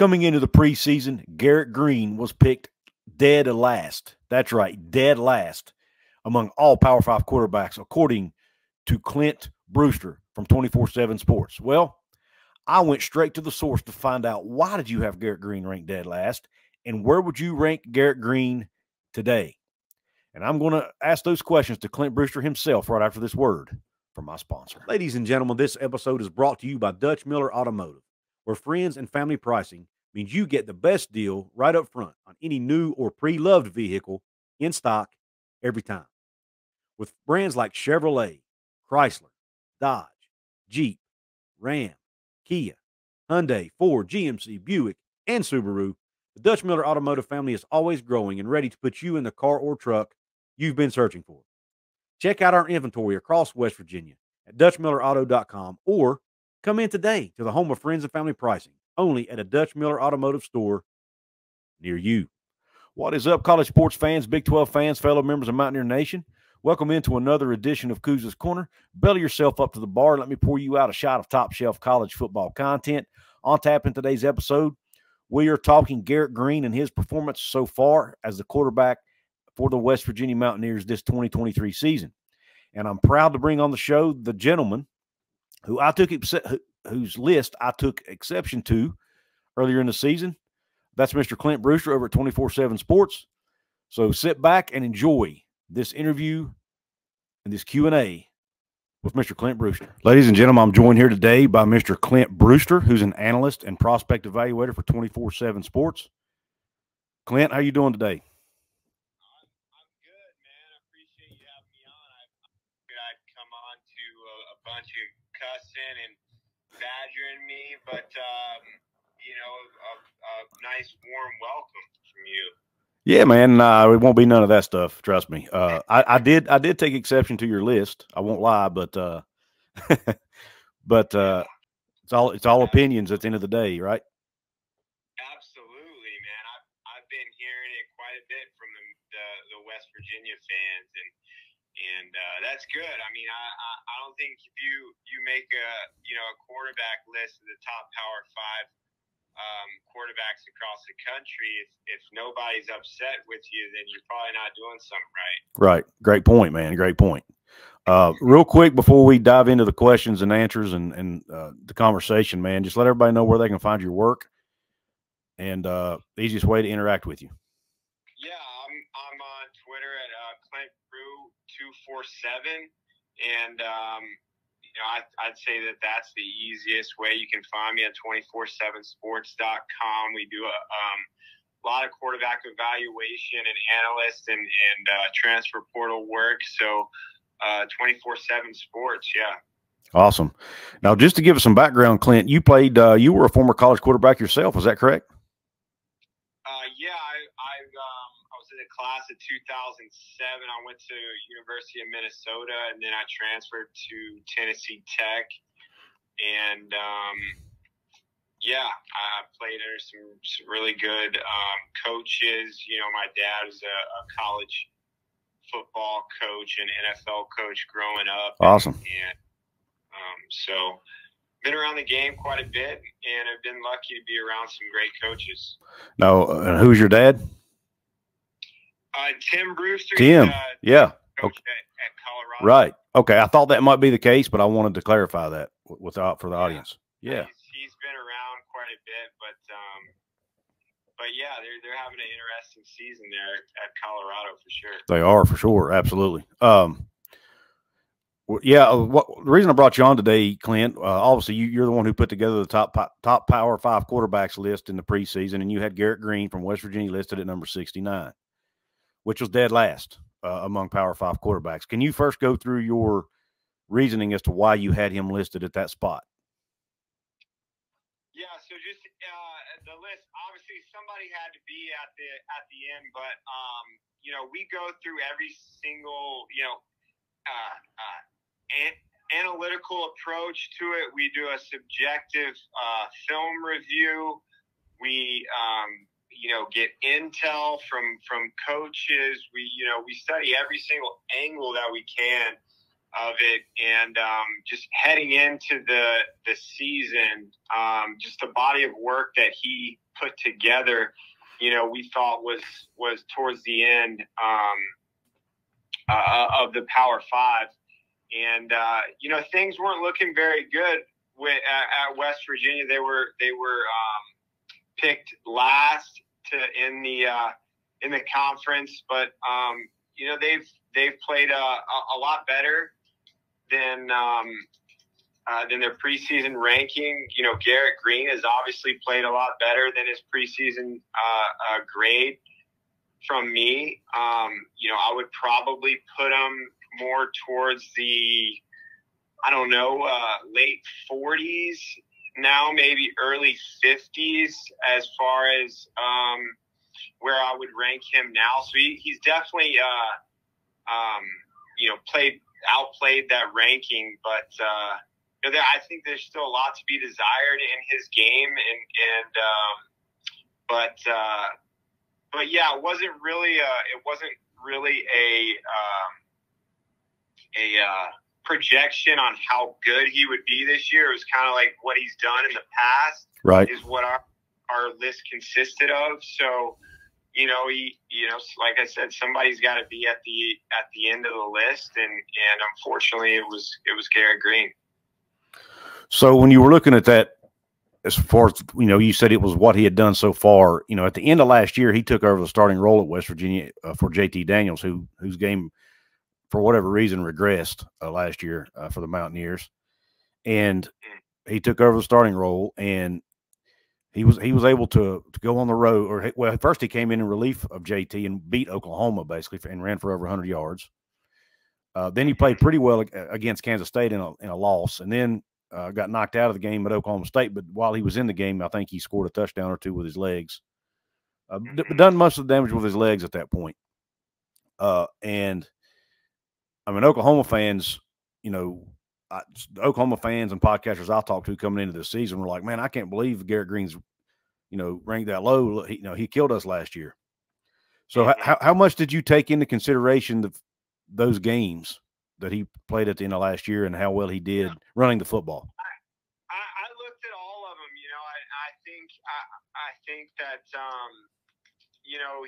Coming into the preseason, Garrett Greene was picked dead last. That's right, dead last among all Power Five quarterbacks, according to Clint Brewster from 247 Sports. Well, I went straight to the source to find out, why did you have Garrett Greene ranked dead last, and where would you rank Garrett Greene today? And I'm going to ask those questions to Clint Brewster himself right after this word from my sponsor. Ladies and gentlemen, this episode is brought to you by Dutch Miller Automotive, where friends and family pricing means you get the best deal right up front on any new or pre-loved vehicle in stock every time. With brands like Chevrolet, Chrysler, Dodge, Jeep, Ram, Kia, Hyundai, Ford, GMC, Buick, and Subaru, the Dutch Miller Automotive family is always growing and ready to put you in the car or truck you've been searching for. Check out our inventory across West Virginia at DutchMillerAuto.com, or come in today to the home of friends and family pricing, only at a Dutch Miller Automotive store near you. What is up, college sports fans, Big 12 fans, fellow members of Mountaineer Nation? Welcome into another edition of Couz's Corner. Belly yourself up to the bar. Let me pour you out a shot of top-shelf college football content. On tap in today's episode, we are talking Garrett Greene and his performance so far as the quarterback for the West Virginia Mountaineers this 2023 season. And I'm proud to bring on the show the gentleman who I took whose list I took exception to earlier in the season. That's Mr. Clint Brewster over at 247 Sports. So sit back and enjoy this interview and this Q&A with Mr. Clint Brewster. Ladies and gentlemen, I'm joined here today by Mr. Clint Brewster, who's an analyst and prospect evaluator for 247 Sports. Clint, how are you doing today? I'm good, man. I appreciate you having me on. I figured I'd come on to a bunch of cussing and badgering me, but, you know, a nice warm welcome from you. Yeah, man, it won't be none of that stuff. Trust me. I did take exception to your list. I won't lie, but but it's all opinions at the end of the day, right? Absolutely, man. I've been hearing it quite a bit from the West Virginia fans, and that's good. I mean, I don't think if you make a quarterback list of the top Power Five quarterbacks across the country, if nobody's upset with you, then you're probably not doing something right. Right. Great point, man. Great point. Real quick, before we dive into the questions and answers and the conversation, man, just let everybody know where they can find your work and the easiest way to interact with you. Yeah, I'm on Twitter at ClintBrew247, and you know, I'd say that's the easiest way. You can find me at 247sports.com. We do a lot of quarterback evaluation and analyst and transfer portal work. So 247 Sports, yeah. Awesome. Now, just to give us some background, Clint, you played. You were a former college quarterback yourself. Is that correct? Yeah, I was in the class of 2007. I went to University of Minnesota, and then I transferred to Tennessee Tech. And, yeah, I played under some really good coaches. You know, my dad was a college football coach and NFL coach growing up. Awesome. And so been around the game quite a bit, and I've been lucky to be around some great coaches. Now, who's your dad? Tim Brewster. Tim, yeah. Coach okay. At Colorado. Right. Okay, I thought that might be the case, but I wanted to clarify that for the audience. Yeah. He's been around quite a bit, but yeah, they're having an interesting season there at Colorado for sure. They are for sure, absolutely. Yeah, the reason I brought you on today, Clint, obviously you're the one who put together the top Power Five quarterbacks list in the preseason, and you had Garrett Greene from West Virginia listed at number 69, which was dead last among Power Five quarterbacks. Can you first go through your reasoning as to why you had him listed at that spot? Yeah, so just the list, obviously somebody had to be at the end, but, you know, we go through every single, you know, analytical approach to it. We do a subjective film review. We you know, get intel from coaches. We study every single angle that we can of it. And just heading into the season, just the body of work that he put together, you know, we thought was towards the end of the Power Five. And, you know, things weren't looking very good at West Virginia. They were picked last in the conference, but, you know, they've played a lot better than their preseason ranking. You know, Garrett Greene has obviously played a lot better than his preseason grade from me. You know, I would probably put him more towards the, I don't know, late 40s now, maybe early 50s as far as where I would rank him now. So he's definitely, you know, outplayed that ranking, but you know, I think there's still a lot to be desired in his game. But yeah, it wasn't really a projection on how good he would be this year. It was kind of like what he's done in the past, right, is what our list consisted of. So, you know, like I said, somebody's got to be at the end of the list, and unfortunately, it was Garrett Greene. So when you were looking at that, as far as, you know, you said it was what he had done so far. You know, at the end of last year, he took over the starting role at West Virginia for JT Daniels, whose game, for whatever reason, regressed last year for the Mountaineers, and he took over the starting role, and he was able to go on the road. Or, well, first he came in relief of JT and beat Oklahoma basically, and ran for over 100 yards. Then he played pretty well against Kansas State in a loss, and then got knocked out of the game at Oklahoma State. But while he was in the game, I think he scored a touchdown or two with his legs. Done most of the damage with his legs at that point, and. I mean, Oklahoma fans, you know, Oklahoma fans and podcasters I talked to coming into this season were like, man, I can't believe Garrett Greene's, you know, ranked that low. He, you know, he killed us last year. So how much did you take into consideration those games that he played at the end of last year and how well he did running the football? I looked at all of them. You know, I think that, you know,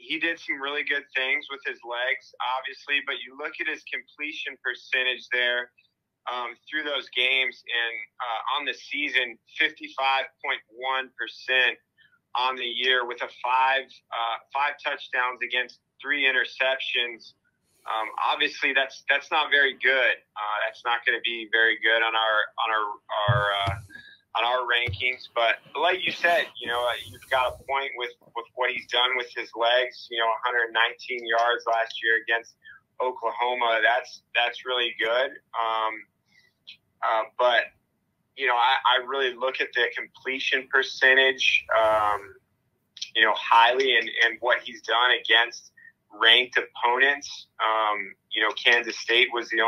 he did some really good things with his legs, obviously, but you look at his completion percentage there through those games, and on the season, 55.1% on the year, with a five touchdowns against 3 interceptions. Obviously, that's not very good. That's not going to be very good on our rankings, but like you said, you know, you've got a point with what he's done with his legs. You know, 119 yards last year against Oklahoma. That's really good. But you know, I really look at the completion percentage, you know, highly, and what he's done against ranked opponents. You know, Kansas State was the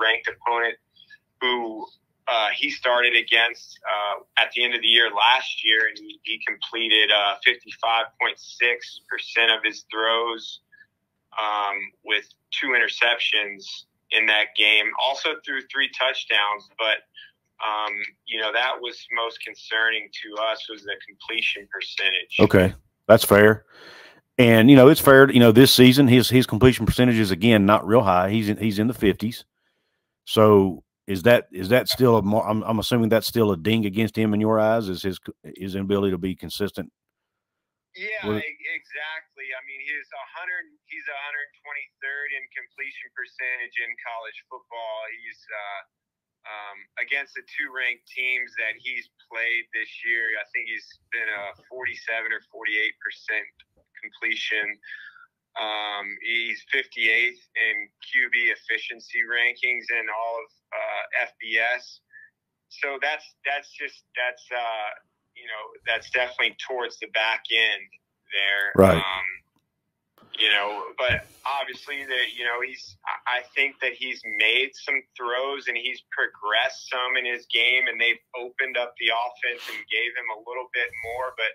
ranked opponent who he started against at the end of the year last year, and he completed 55.6% of his throws with 2 interceptions in that game. Also threw 3 touchdowns, but, you know, that was most concerning to us was the completion percentage. Okay, that's fair. And, you know, it's fair, you know, this season his completion percentage is, again, not real high. He's in the 50s. So – Is that still a? I'm assuming that's still a ding against him in your eyes. Is his inability to be consistent? Yeah, exactly. I mean, he's 123rd in completion percentage in college football. He's against the 2 ranked teams that he's played this year. I think he's been a 47 or 48% completion. He's 58th in QB efficiency rankings in all of FBS. So that's you know, that's definitely towards the back end there. Right. You know, but obviously that, you know, I think that he's made some throws and he's progressed some in his game, and they've opened up the offense and gave him a little bit more, but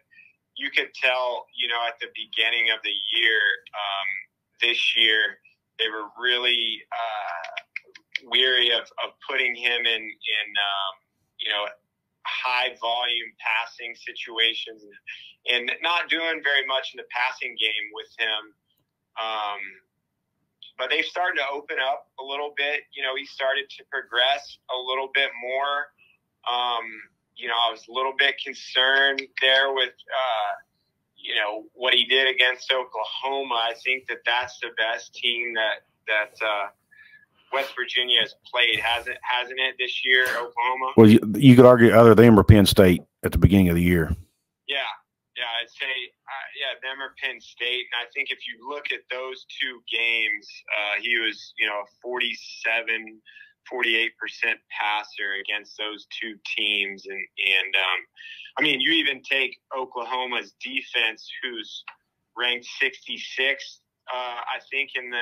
you could tell, you know, at the beginning of the year, this year, They were really weary of putting him in you know, high volume passing situations and not doing very much in the passing game with him. But they've started to open up a little bit. You know, he started to progress a little bit more. You know, I was a little bit concerned there with, you know, what he did against Oklahoma. I think that that's the best team that West Virginia has played, hasn't it, this year, Oklahoma? Well, you could argue other than them or Penn State at the beginning of the year. Yeah, I'd say, them or Penn State. And I think if you look at those two games, he was, you know, 47, 48% passer against those two teams. And I mean, you even take Oklahoma's defense, who's ranked 66th, I think, in the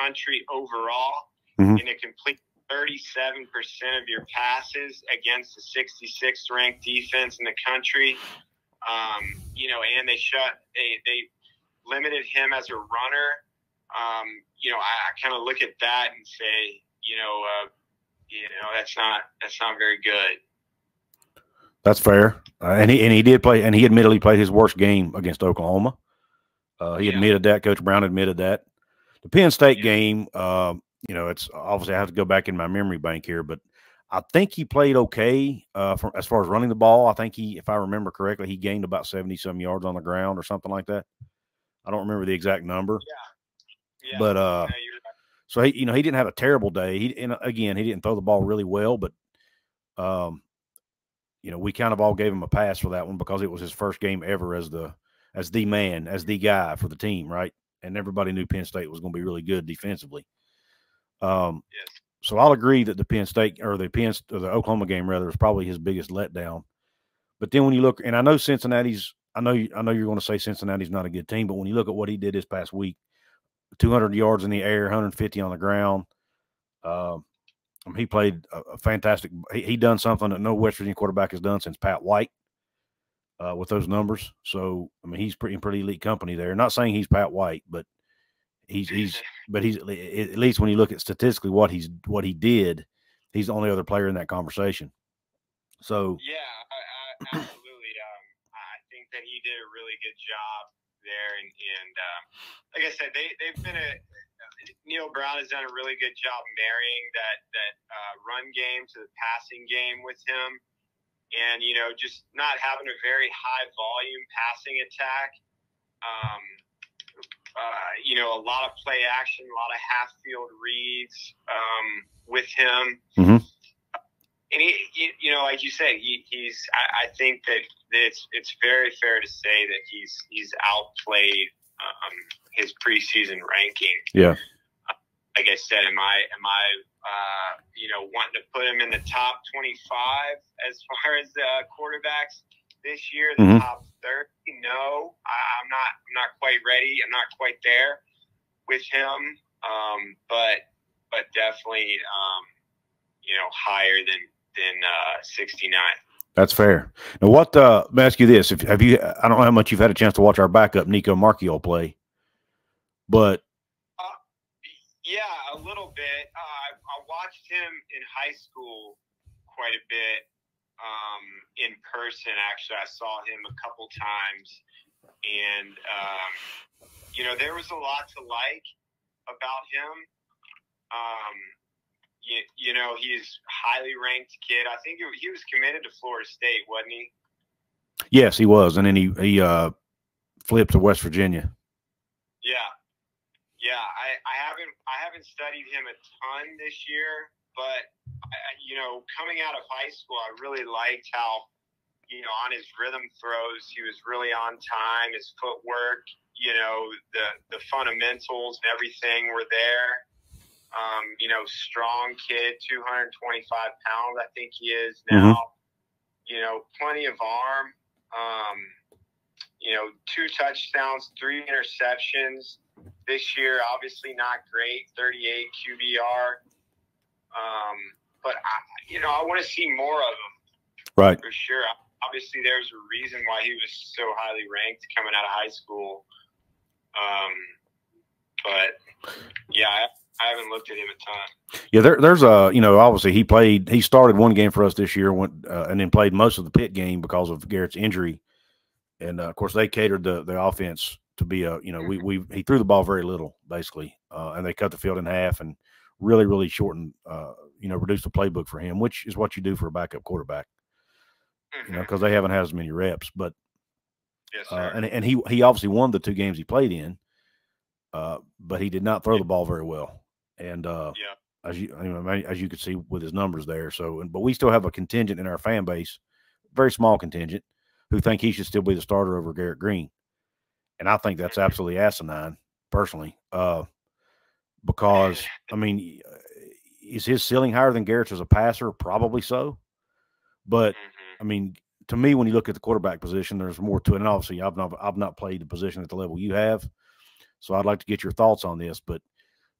country overall. Mm-hmm. And it completes 37% of your passes against the 66th ranked defense in the country. You know, and they limited him as a runner. You know, I kind of look at that and say, you know, that's not very good. That's fair. And he did play, and he admittedly played his worst game against Oklahoma. He admitted that. Coach Brown admitted that. The Penn State game, you know, it's obviously I have to go back in my memory bank here, but I think he played okay as far as running the ball. I think if I remember correctly, he gained about 70-some yards on the ground or something like that. I don't remember the exact number. Yeah. But so he, you know, he didn't have a terrible day. He didn't throw the ball really well, but you know, we kind of all gave him a pass for that one because it was his first game ever as the guy for the team, right? And everybody knew Penn State was going to be really good defensively. Yes. So I'll agree that the Oklahoma game rather is probably his biggest letdown. But then when you look, and I know I know you're going to say Cincinnati's not a good team, but when you look at what he did this past week, 200 yards in the air, 150 on the ground, he played a fantastic. He done something that no West Virginia quarterback has done since Pat White with those numbers. So I mean, he's pretty elite company there. Not saying he's Pat White, but. But he's at least when you look at statistically what he did, he's the only other player in that conversation. So yeah, absolutely. I think that he did a really good job there, and like I said, they've been Neal Brown has done a really good job marrying that run game to the passing game with him, and you know, just not having a very high volume passing attack. You know, a lot of play action, a lot of half field reads with him. Mm-hmm. And you know, like you said, he's. I think that it's very fair to say that he's outplayed his preseason ranking. Yeah. Like I said, am I you know, wanting to put him in the top 25 as far as quarterbacks? This year, the top 30. No, I'm not quite ready. I'm not quite there with him. But definitely, you know, higher than 69. That's fair. Now, what? Let me ask you this: I don't know how much you've had a chance to watch our backup Nico Marchiol play, but yeah, a little bit. I watched him in high school quite a bit. In person, actually, I saw him a couple times, and you know, there was a lot to like about him. You know, he's highly ranked kid. I think he was committed to Florida State, wasn't he? Yes, he was, and then he flipped to West Virginia. Yeah. I haven't studied him a ton this year, but. You know, coming out of high school, I really liked how, you know, on his rhythm throws, he was really on time. His footwork, you know, the fundamentals and everything were there. You know, strong kid, 225 pounds, I think he is now. Mm-hmm. You know, plenty of arm. You know, 2 touchdowns, 3 interceptions this year. Obviously not great, 38 QBR. But, you know, I want to see more of him. Right. For sure. Obviously, there's a reason why he was so highly ranked coming out of high school. But yeah, I haven't looked at him a ton. Yeah, there's a, you know, obviously he started one game for us this year, went and then played most of the Pitt game because of Garrett's injury. And of course, they catered the offense to be a, you know, he threw the ball very little basically, and they cut the field in half and really shortened, you know, reduced the playbook for him, which is what you do for a backup quarterback, you know, because they haven't had as many reps. But yes, sir. And he obviously won the two games he played in, but he did not throw the ball very well. And yeah, as you could see with his numbers there. So, but we still have a contingent in our fan base, very small contingent, who think he should still be the starter over Garrett Greene. And I think that's absolutely asinine, personally, because, I mean, is his ceiling higher than Garrett's as a passer? Probably so. But, I mean, to me, when you look at the quarterback position, there's more to it. And obviously, I've not played the position at the level you have, so I'd like to get your thoughts on this. But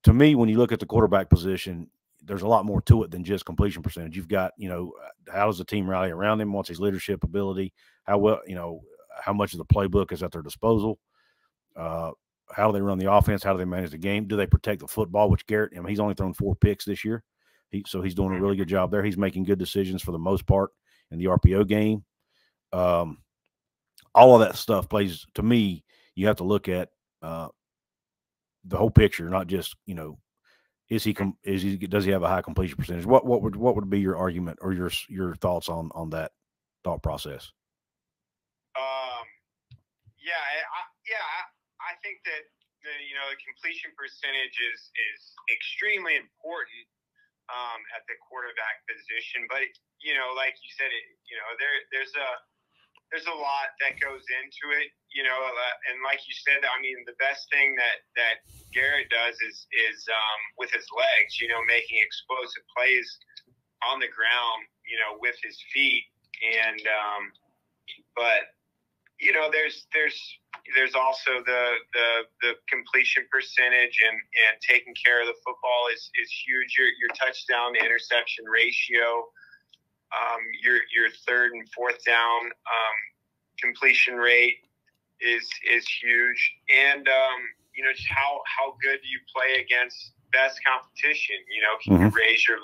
to me, when you look at the quarterback position, there's a lot more to it than just completion percentage. You've got, you know, how does the team rally around him? What's his leadership ability? How well, you know, how much of the playbook is at their disposal? How do they run the offense? How do they manage the game? Do they protect the football? Which Garrett, I mean, he's only thrown 4 picks this year. So he's doing a really good job there. He's making good decisions for the most part in the RPO game. All of that stuff plays, to me, you have to look at the whole picture, not just, you know, does he have a high completion percentage? What would be your argument or your thoughts on that thought process? I think that the completion percentage is extremely important at the quarterback position, but like you said, there's a lot that goes into it, and like you said, I mean, the best thing that Garrett does is with his legs, making explosive plays on the ground, with his feet, and but there's also the completion percentage and taking care of the football is huge. Your touchdown to interception ratio. Your third and fourth down completion rate is huge, and just how good do you play against best competition? Can you raise your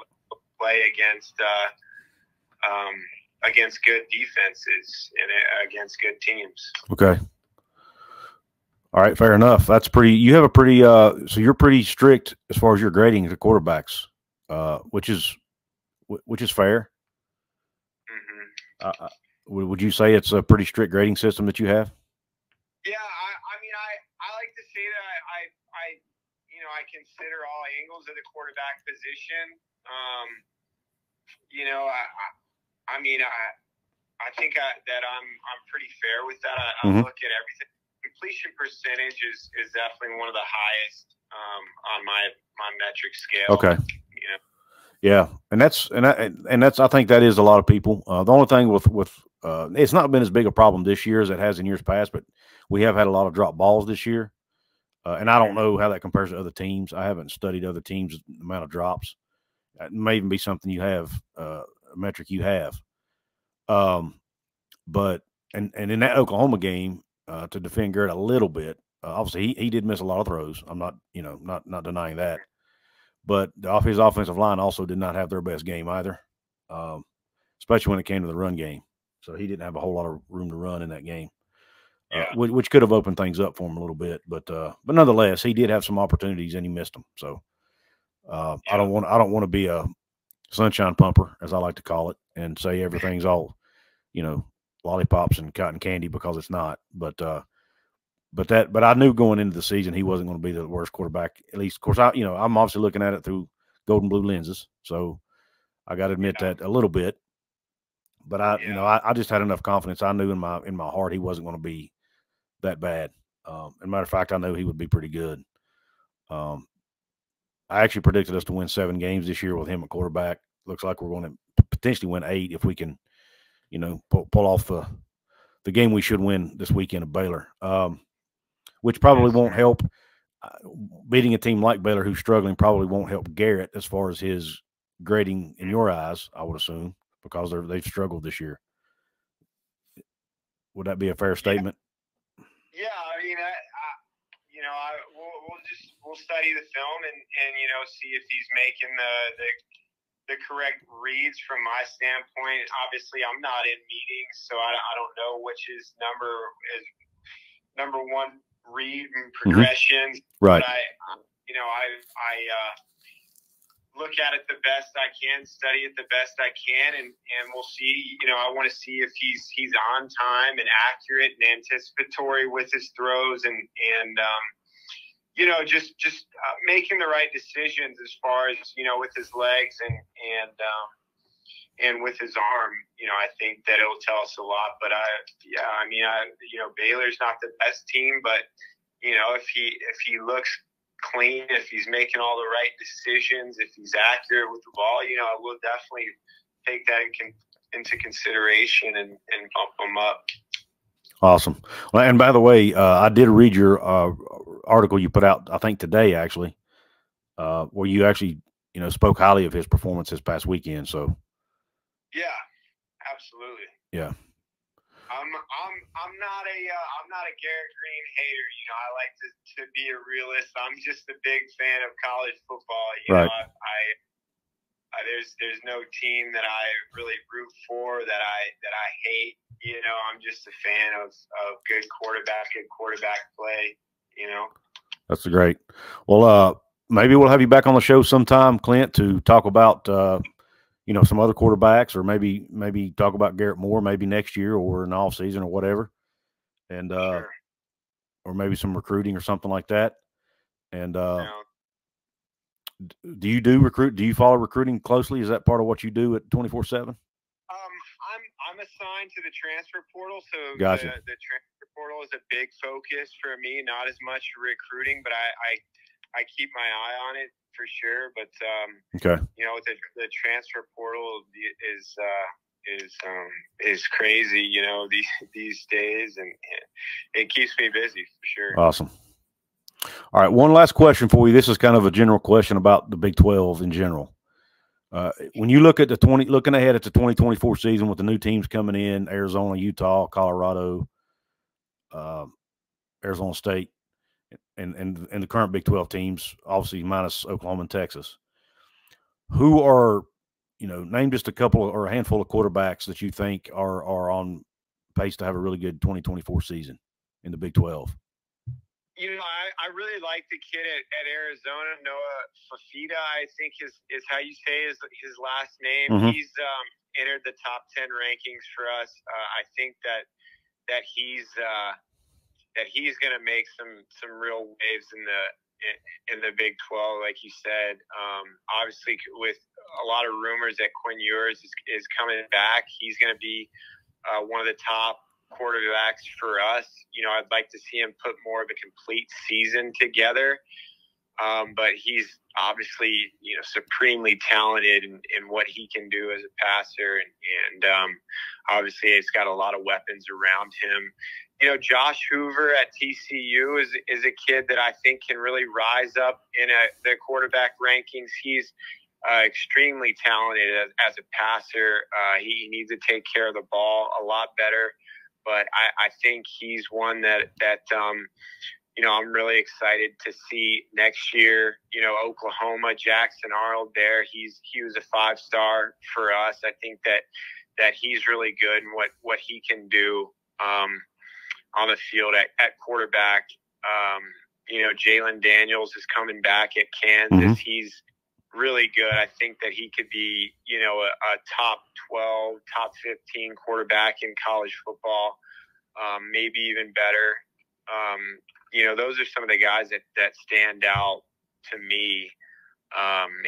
play against good defenses and against good teams? Okay. All right, fair enough. That's pretty. You have a pretty. So you're pretty strict as far as your grading the quarterbacks, which is fair. Would you say it's a pretty strict grading system that you have? Yeah, I like to say that I consider all angles of the quarterback position. I think that I'm pretty fair with that. I look at everything. Completion percentage is definitely one of the highest on my metric scale. Okay. Yeah, and that's I think that is a lot of people. The only thing with it's not been as big a problem this year as it has in years past, but we have had a lot of drop balls this year, and I don't know how that compares to other teams. I haven't studied other teams' amount of drops. It may even be something you have a metric you have, but in that Oklahoma game, to defend Garrett a little bit, obviously he did miss a lot of throws. I'm not not denying that. But his offensive line also did not have their best game either, especially when it came to the run game. So he didn't have a whole lot of room to run in that game, which could have opened things up for him a little bit. But nonetheless, he did have some opportunities and he missed them. So I don't want to be a sunshine pumper, as I like to call it, and say everything's all, lollipops and cotton candy, because it's not. But I knew going into the season he wasn't going to be the worst quarterback. At least, of course, I'm obviously looking at it through golden blue lenses, so I got to admit that a little bit. But I just had enough confidence. I knew in my heart he wasn't going to be that bad. As a matter of fact, I knew he would be pretty good. I actually predicted us to win 7 games this year with him at quarterback. Looks like we're going to potentially win 8 if we can, pull off the game we should win this weekend at Baylor. Which probably won't help. Beating a team like Baylor who's struggling probably won't help Garrett as far as his grading in your eyes, I would assume, because they've struggled this year. Would that be a fair statement? Yeah, I mean, we'll we'll study the film and you know, see if he's making the correct reads from my standpoint. Obviously, I'm not in meetings, so I don't know which is number one read and progressions. Mm-hmm. Right. But I look at it the best I can, study it the best I can, and we'll see. You know, I want to see if he's on time and accurate and anticipatory with his throws, and you know, just making the right decisions as far as, you know, with his legs and with his arm. You know, I think that it'll tell us a lot. But Baylor's not the best team, but you know, if he looks clean, if he's making all the right decisions, if he's accurate with the ball, you know, I will definitely take that into consideration and bump him up. Awesome. Well, and by the way, I did read your article you put out, I think today actually, where you actually, you know, spoke highly of his performance this past weekend. So yeah, absolutely. Yeah. I'm not a Garrett Greene hater. You know, I like to be a realist. I'm just a big fan of college football. You know, there's no team that I really root for that I hate. You know, I'm just a fan of good quarterback play. You know, that's great. Well, maybe we'll have you back on the show sometime, Clint, to talk about you know, some other quarterbacks, or maybe talk about Garrett Moore, maybe next year or in the off season or whatever, and sure. Or maybe some recruiting or something like that. And no. Do you follow recruiting closely? Is that part of what you do at 247? I'm assigned to the transfer portal, so gotcha. The transfer portal is a big focus for me. Not as much recruiting, but I keep my eye on it for sure. But okay, you know, the transfer portal is crazy, you know, these days, and it keeps me busy for sure. Awesome. All right, one last question for you. This is kind of a general question about the Big 12 in general. When you look at looking ahead at the 2024 season with the new teams coming in, Arizona, Utah, Colorado, Arizona State, and the current Big 12 teams, obviously minus Oklahoma and Texas, who are, you know, name just a couple or a handful of quarterbacks that you think are on pace to have a really good 2024 season in the Big 12. You know, I really like the kid at Arizona, Noah Fafita, I think is how you say his last name. Mm-hmm. He's entered the top 10 rankings for us. I think that he's going to make some real waves in the Big 12, like you said. Obviously, with a lot of rumors that Quinn Ewers is coming back, he's going to be one of the top quarterbacks for us. You know, I'd like to see him put more of a complete season together. But he's obviously, you know, supremely talented in what he can do as a passer, and obviously he's got a lot of weapons around him. You know, Josh Hoover at TCU is a kid that I think can really rise up in the quarterback rankings. He's extremely talented as a passer. He needs to take care of the ball a lot better. But I think he's one that you know, I'm really excited to see next year. You know, Oklahoma, Jackson Arnold there. He was a 5-star for us. I think that he's really good and what he can do on the field at quarterback. You know, Jaylen Daniels is coming back at Kansas. Mm-hmm. He's really good. I think that he could be, you know, a top 12, top 15 quarterback in college football, maybe even better. You know, those are some of the guys that stand out to me.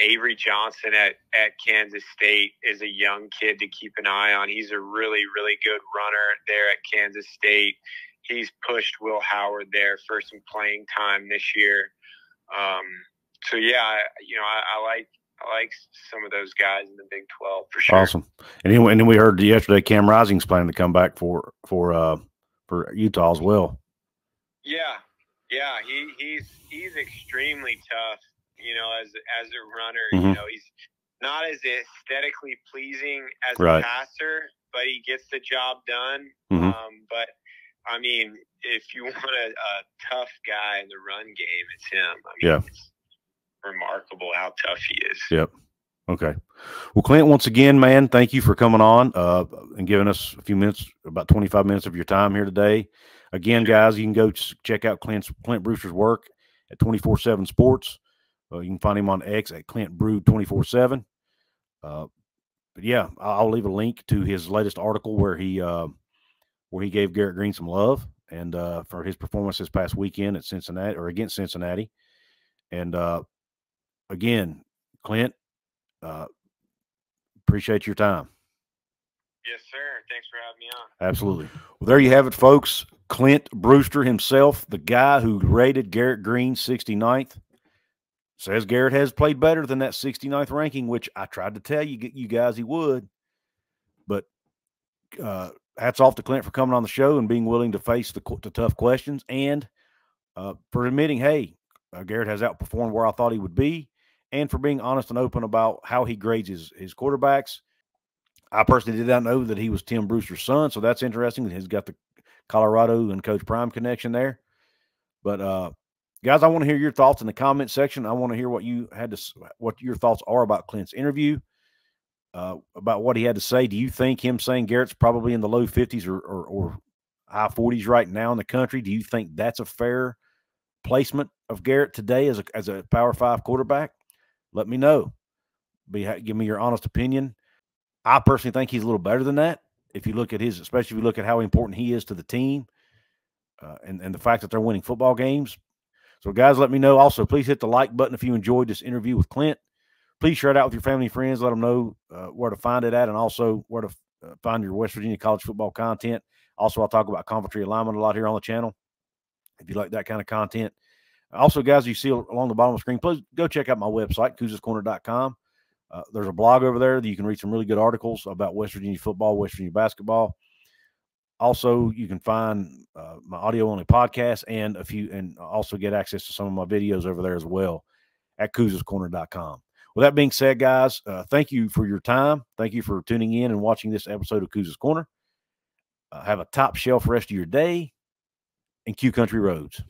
Avery Johnson at Kansas State is a young kid to keep an eye on. He's a really, really good runner there at Kansas State. He's pushed Will Howard there for some playing time this year. So yeah, you know, I like some of those guys in the Big 12 for sure. Awesome. And then we heard yesterday Cam Rising's planning to come back for Utah as well. Yeah, he's extremely tough, you know, as a runner. Mm-hmm. You know, he's not as aesthetically pleasing as a passer, but he gets the job done. Mm-hmm. But I mean, if you want a tough guy in the run game, it's him. I mean, it's remarkable how tough he is. Yep. Okay. Well, Clint, once again, man, thank you for coming on and giving us a few minutes, about 25 minutes of your time here today. Again, guys, you can go check out Clint Brewster's work at 247 Sports. You can find him on X at ClintBrew247. But yeah, I'll leave a link to his latest article where he gave Garrett Greene some love and for his performance this past weekend at Cincinnati or against Cincinnati. And again, Clint, appreciate your time. Yes, sir. Thanks for having me on. Absolutely. Well, there you have it, folks. Clint Brewster himself, the guy who rated Garrett Greene 69th, says Garrett has played better than that 69th ranking, which I tried to tell you guys he would. But hats off to Clint for coming on the show and being willing to face the tough questions and for admitting, hey, Garrett has outperformed where I thought he would be, and for being honest and open about how he grades his quarterbacks. I personally did not know that he was Tim Brewster's son, so that's interesting that he's got the Colorado and Coach Prime connection there. But guys, I want to hear your thoughts in the comment section. I want to hear what your thoughts are about Clint's interview, about what he had to say. Do you think him saying Garrett's probably in the low 50s or high 40s right now in the country? Do you think that's a fair placement of Garrett today as a Power Five quarterback? Let me know. Give me your honest opinion. I personally think he's a little better than that. If you look at especially if you look at how important he is to the team and the fact that they're winning football games. So, guys, let me know. Also, please hit the like button if you enjoyed this interview with Clint. Please share it out with your family and friends. Let them know where to find it at and also where to find your West Virginia college football content. Also, I'll talk about complementary alignment a lot here on the channel if you like that kind of content. Also, guys, you see along the bottom of the screen, please go check out my website, couzscorner.com. There's a blog over there that you can read some really good articles about West Virginia football, West Virginia basketball. Also, you can find my audio-only podcast and also get access to some of my videos over there as well at couzscorner.com. With that being said, guys, thank you for your time. Thank you for tuning in and watching this episode of Couz's Corner. Have a top-shelf rest of your day and Q Country Roads.